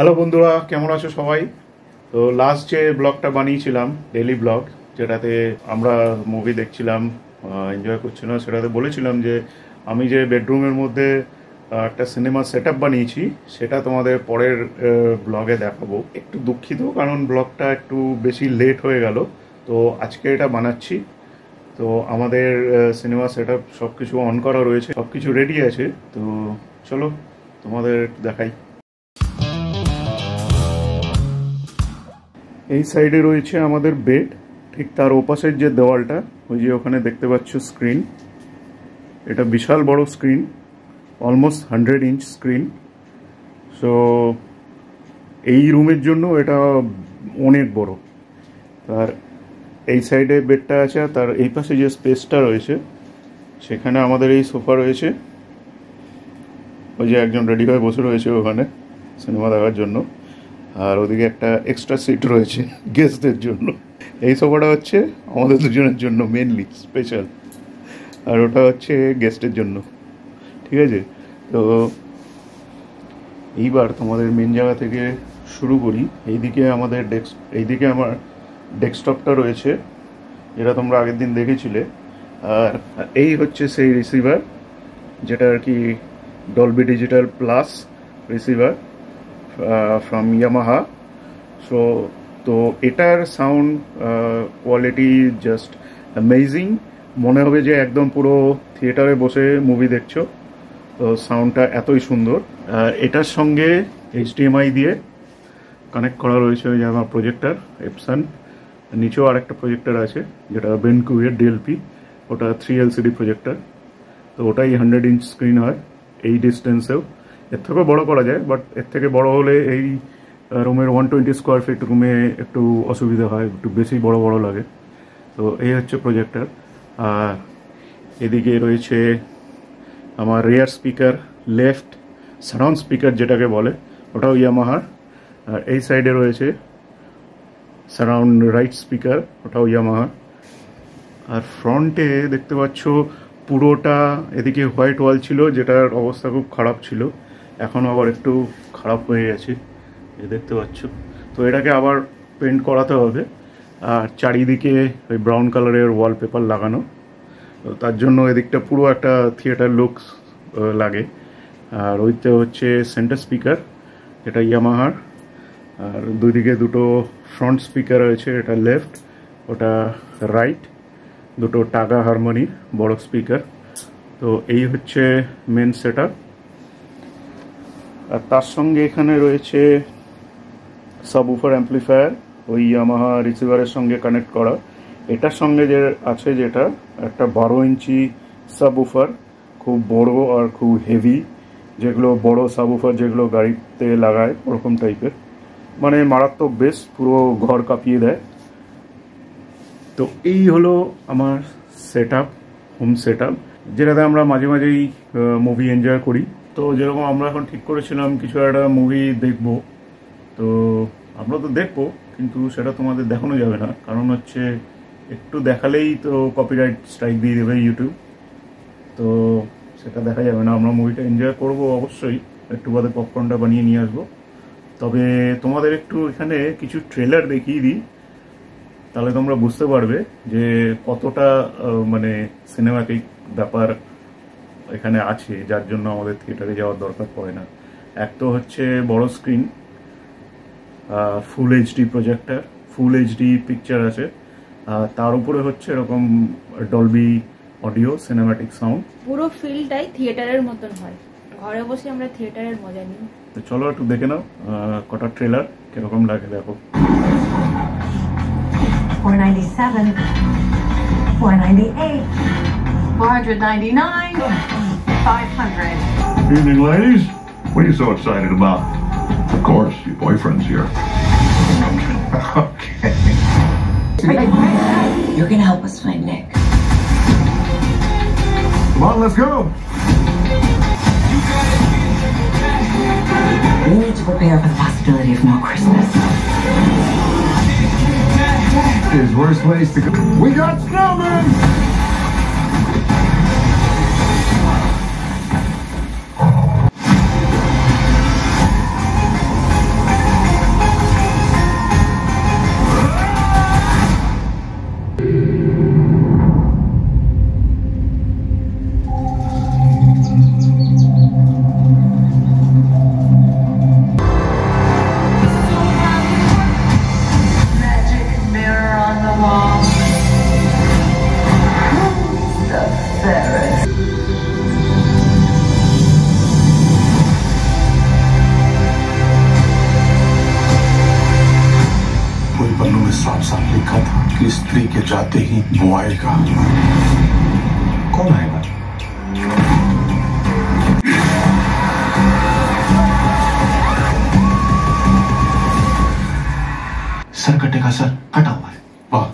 Hello বন্ধুরা, কেমন আছো সবাই? তো লাস্ট যে ব্লগটা বানিয়েছিলাম, ডেলি ব্লগ, যেটাতে আমরা মুভি দেখছিলাম, এনজয় করছিলাম, সেটাতে বলেছিলাম যে আমি যে বেডরুমের মধ্যে একটা সিনেমা সেট আপ বানিয়েছি, সেটা তোমাদের পরের ব্লগে দেখাবো। একটু দুঃখিত, কারণ ব্লগটা একটু বেশি লেট হয়ে গেল। তো আজকে এটা বানাচ্ছি। তো আমাদের সিনেমা সেট আপ সব কিছু অন করা রয়েছে, সব কিছু রেডি আছে। তো চলো তোমাদের দেখাই। এই সাইডে রয়েছে আমাদের বেড, ঠিক তার ওপাশের যে দেওয়ালটা, ওই যে ওখানে দেখতে পাচ্ছ স্ক্রিন। এটা বিশাল বড় screen, almost 100 inch screen. So এই রুমের জন্য এটা অনেক বড়। তার এই সাইডে বেডটা আছে, তার এই পাশে যে স্পেসটা রয়েছে সেখানে আমাদের এই সোফা রয়েছে। ওই যে একজন রেডি হয়ে বসে রয়েছে ওখানে সিনেমা দেখার জন্য। আর ওদিকে একটা এক্সট্রা সিট রয়েছে গেস্টদের জন্য। এই সোফাটা হচ্ছে আমাদের দুজনের জন্য মেনলি স্পেশাল, আর ওটা হচ্ছে গেস্টের জন্য। ঠিক আছে, তো এইবার তোমাদের মেন জায়গা থেকে শুরু করি। এইদিকে আমাদের এইদিকে আমার ডেস্কটপটা রয়েছে, যেটা তোমরা আগের দিন দেখেছিলে। আর এই হচ্ছে সেই রিসিভার, যেটা আর কি Dolby digital plus receiver from Yamaha. So তো এটার সাউন্ড কোয়ালিটি জাস্ট অ্যামেজিং। মনে হবে যে একদম পুরো থিয়েটারে বসে মুভি দেখছো। তো সাউন্ডটা এতই সুন্দর। এটার সঙ্গে HDMI দিয়ে কানেক্ট করা রয়েছে ওই যে আমার প্রজেক্টার এপসন। নিচেও আরেকটা প্রজেক্টার আছে, যেটা BenQ এর DLP, ওটা 3 LCD প্রজেক্টার। তো ওটাই 100 ইঞ্চ স্ক্রিন হয়। এই ডিস্টেন্সেও এর থেকে বড়ো করা যায়, বাট এর থেকে বড় হলে এই রুমের 120 স্কোয়ার ফিট রুমে একটু অসুবিধা হয়, একটু বেশি বড় বড় লাগে। তো এই হচ্ছে প্রজেক্টার। আর এদিকে রয়েছে আমার rear speaker, left surround speaker যেটাকে বলে, ওটাও ইয়ামাহার। আর এই সাইডে রয়েছে সারাউন্ড রাইট স্পিকার, ওটাও ইয়ামাহার। আর ফ্রন্টে দেখতে পাচ্ছ পুরোটা এদিকে হোয়াইট ওয়াল ছিল, যেটার অবস্থা খুব খারাপ ছিল, এখন আবার একটু খারাপ হয়ে গেছে, এ দেখতে পাচ্ছ। তো এটাকে আবার পেন্ট করাতে হবে। আর চারিদিকে ওই ব্রাউন কালারের ওয়ালপেপার লাগানো, তার জন্য এদিকটা পুরো একটা থিয়েটার লুকস লাগে। আর ওইতে হচ্ছে সেন্টার স্পিকার, এটা ইয়ামাহার। আর দুদিকে দুটো ফ্রন্ট স্পিকার রয়েছে, এটা লেফট, ওটা রাইট, দুটো টাগা হারমোনি বড় স্পিকার। তো এই হচ্ছে মেন সেট আপ। আর তার সঙ্গে এখানে রয়েছে সাবউফার অ্যাম্পলিফায়ার, ওই ইয়ামাহা রিসিভারের সঙ্গে কানেক্ট করা। এটার সঙ্গে যে আছে, যেটা একটা 12 ইঞ্চি সাবউফার, খুব বড় আর খুব হেভি, যেগুলো বড় সাবউফার যেগুলো গাড়িতে লাগায় ওরকম টাইপের, মানে মারাত্মক বেস, পুরো ঘর কাঁপিয়ে দেয়। তো এই হলো আমার set up, home set up, যেটাতে আমরা মাঝে মাঝেই মুভি এনজয় করি। তো যেরকম আমরা এখন ঠিক করেছিলাম কিছু একটা মুভি দেখব, তো আমরা তো দেখবো, কিন্তু সেটা তোমাদের দেখানো যাবে না, কারণ হচ্ছে একটু দেখালেই তো কপিরাইট স্ট্রাইক দিয়ে দেবে ইউটিউব। তো সেটা দেখা যাবে না। আমরা মুভিটা এনজয় করব অবশ্যই, একটু বাদে পপকর্নটা বানিয়ে নিয়ে আসবো। তবে তোমাদের একটু এখানে কিছু ট্রেলার দেখিয়ে দিই, তাহলে তোমরা বুঝতে পারবে যে কতটা মানে সিনেমাটিক ব্যাপার এখানে আছে, যার জন্য আমাদের থিয়েটারে যাওয়ার দরকার পড়ে না। এক তো হচ্ছে বড় screen, full HD projector, full HD picture আছে, তার উপরে হচ্ছে এরকম ডলবি অডিও সিনেমাটিক সাউন্ড। পুরো ফিলটাই থিয়েটারের মতন হয়, ঘরে বসে আমরা থিয়েটারের মজা নিই। তো চলো একটু দেখে নাও কটা ট্রেলার কিরকম লাগে, দেখো। 497, 498, 499, 500. Evening, ladies. What are you so excited about? Of course, your boyfriend's here. Okay. Hey. You're gonna help us find Nick. Come on, let's go. We need to prepare for the possibility of no Christmas. There's worse ways to go. We got snowmen! में साफ लिखा था कि स्त्री के जाते ही mobile का कौन आएगा। सर कटेगा, सर कटा हुआ है। वाह,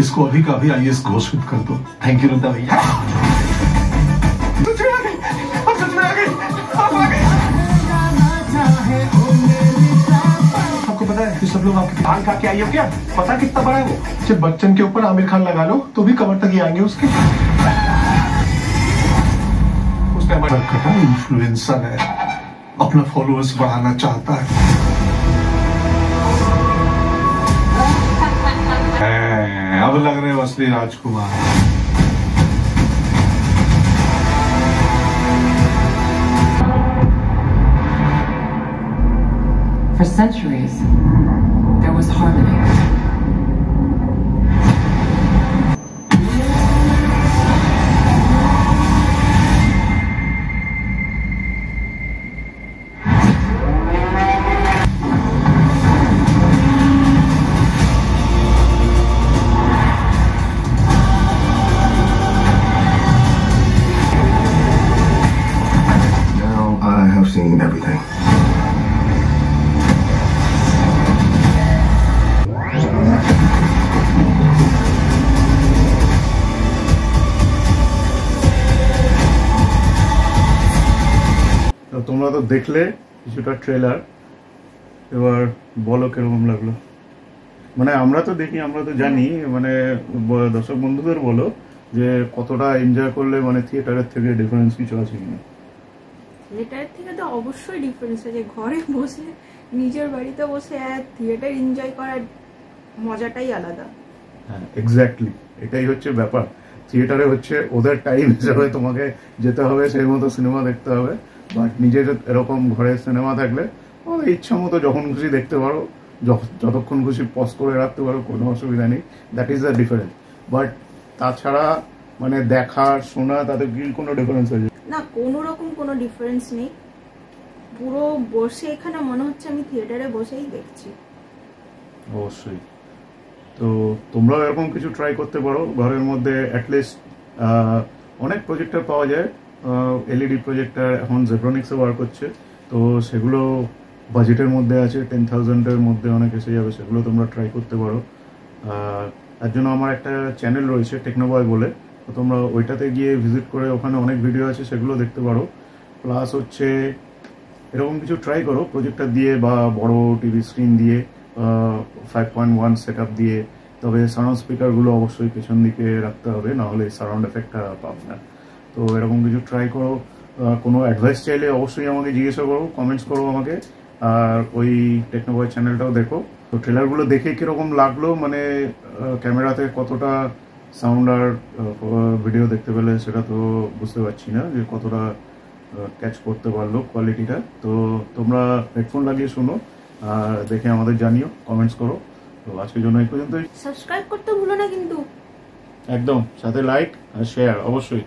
इसको अभी का अभी आईएएस घोषित कर दो। थैंक यू रुद्रा भैया। सब लोग आपके कान खा के आई हो क्या? पता कितना बड़ा है वो? जब बच्चन के ऊपर आमिर खान लगा लो तो भी कमर तक ही आएंगे उसके। उसने हमारा इन्फ्लुएंसर है, अपना फॉलोअर्स बढ़ाना चाहता है। अब लग रहे असली राजकुमार। For centuries, there was harmony. Now I have seen everything. তোমরা তো দেখলে কিছুটা ট্রেলার, এবার বলো কিরকম লাগলো। মানে আমরা তো দেখি, আমরা তো জানি, মানে দর্শক বন্ধুদের বলো যে কতটা এনজয় করলে, মানে থিয়েটারের থেকে ডিফারেন্স কিছু আছে কিনা। থিয়েটারের থেকে তো অবশ্যই ডিফারেন্স আছে। ঘরে বসে, নিজের বাড়িতে বসে থিয়েটার এনজয় করার মজাটাই আলাদা। হ্যাঁ, এক্স্যাক্টলি এটাই হচ্ছে ব্যাপার। থিয়েটারে হচ্ছে ওদের টাইম হিসাবে তোমাকে যেতে হবে, সেই মতো সিনেমা দেখতে হবে। বাট নিজের এরকম ঘরে সিনেমা থাকলে ওদের ইচ্ছা মতো যখন খুশি দেখতে পারো, যতক্ষণ খুশি পজ করে রাখতে পারো, কোনো অসুবিধা নেই। That is the difference. But তাছাড়া মানে দেখা শোনা, তাতে কি কোনো ডিফারেন্স আছে না? কোনো রকম কোনো ডিফারেন্স নেই। পুরো বসে এখানে মনে হচ্ছে আমি থিয়েটারে বসেই দেখছি। অবশ্যই। তো তোমরাও এরকম কিছু ট্রাই করতে পারো ঘরের মধ্যে। অ্যাটলিস্ট অনেক প্রজেক্টর পাওয়া যায়, এলইডি প্রজেক্টার এখন জেব্রনিক্সে বার করছে, তো সেগুলো বাজেটের মধ্যে আছে, 10,000-এর মধ্যে অনেক এসে যাবে, সেগুলো তোমরা ট্রাই করতে পারো। তার জন্য আমার একটা চ্যানেল রয়েছে টেকনো বয় বলে, তো তোমরা ওইটাতে গিয়ে ভিজিট করে ওখানে অনেক ভিডিও আছে, সেগুলো দেখতে পারো। প্লাস হচ্ছে এরকম কিছু ট্রাই করো প্রজেক্টার দিয়ে বা বড় টিভি স্ক্রিন দিয়ে, 5.1 সেট আপ দিয়ে। তবে সাউন্ড স্পিকারগুলো অবশ্যই পেছন দিকে রাখতে হবে, নাহলে সাউন্ড এফেক্টটা পাবে না। তো এরকম কিছু ট্রাই করো। কোনো অ্যাডভাইস চাইলে অবশ্যই আমাকে জিজ্ঞাসা করো, কমেন্টস করো আমাকে। আর ওই টেকনো বয় চ্যানেলটাও দেখো। তো ট্রেলারগুলো দেখে কীরকম লাগলো, মানে ক্যামেরাতে কতটা সাউন্ড আর ভিডিও দেখতে পেলে সেটা তো বুঝতে পারছি না যে কতটা ক্যাচ করতে পারলো কোয়ালিটিটা। তো তোমরা হেডফোন লাগিয়ে শোনো আর দেখে আমাদের জানিও, কমেন্টস করো। তো আজকের জন্য এই পর্যন্তই। সাবস্ক্রাইব করতে ভুলো না কিন্তু, একদম, সাথে লাইক আর শেয়ার অবশ্যই।